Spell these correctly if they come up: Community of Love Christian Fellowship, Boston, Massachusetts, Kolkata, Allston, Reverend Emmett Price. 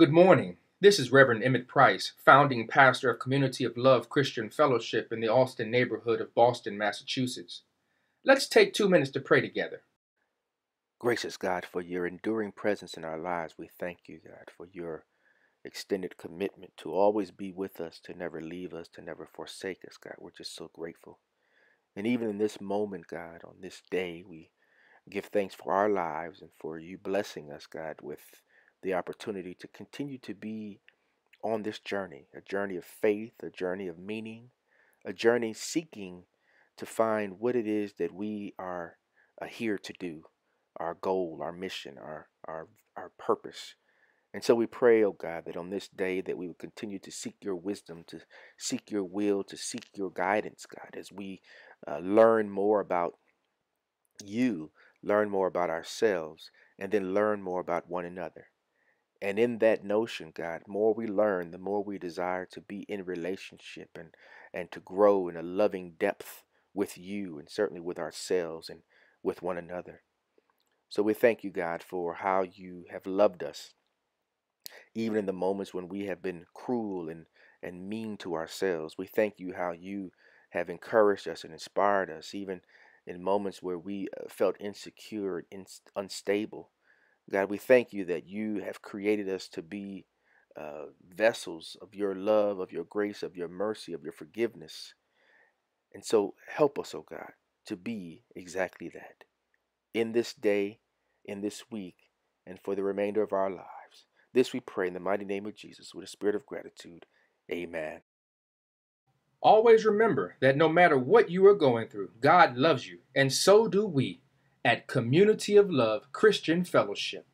Good morning. This is Reverend Emmett Price, founding pastor of Community of Love Christian Fellowship in the Allston neighborhood of Boston, Massachusetts. Let's take 2 minutes to pray together. Gracious God, for your enduring presence in our lives, we thank you, God, for your extended commitment to always be with us, to never leave us, to never forsake us, God. We're just so grateful. And even in this moment, God, on this day, we give thanks for our lives and for you blessing us, God, with the opportunity to continue to be on this journey, a journey of faith, a journey of meaning, a journey seeking to find what it is that we are here to do, our goal, our mission, our purpose. And so we pray, oh God, that on this day that we would continue to seek your wisdom, to seek your will, to seek your guidance, God, as we learn more about you, learn more about ourselves, and then learn more about one another. And in that notion, God, the more we learn, the more we desire to be in relationship and to grow in a loving depth with you and certainly with ourselves and with one another. So we thank you, God, for how you have loved us, even in the moments when we have been cruel and mean to ourselves. We thank you how you have encouraged us and inspired us, even in moments where we felt insecure and unstable. God, we thank you that you have created us to be vessels of your love, of your grace, of your mercy, of your forgiveness. And so help us, oh God, to be exactly that in this day, in this week, and for the remainder of our lives. This we pray in the mighty name of Jesus with a spirit of gratitude. Amen. Always remember that no matter what you are going through, God loves you, and so do we. At Community of Love Christian Fellowship.